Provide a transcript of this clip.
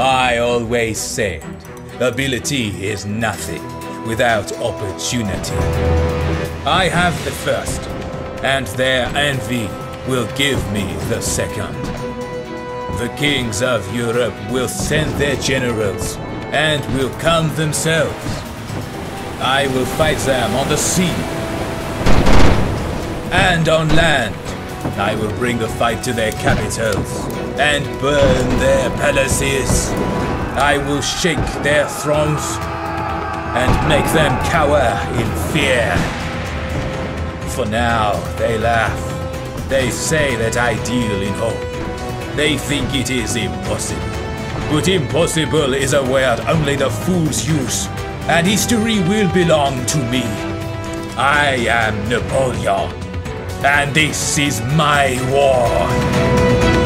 I always said, ability is nothing without opportunity. I have the first, and their envy will give me the second. The kings of Europe will send their generals and will come themselves. I will fight them on the sea and on land. I will bring the fight to their capitals and burn their palaces. I will shake their thrones and make them cower in fear. For now they laugh. They say that I deal in hope. They think it is impossible. But impossible is a word only the fools use, and history will belong to me. I am Napoleon, and this is my war.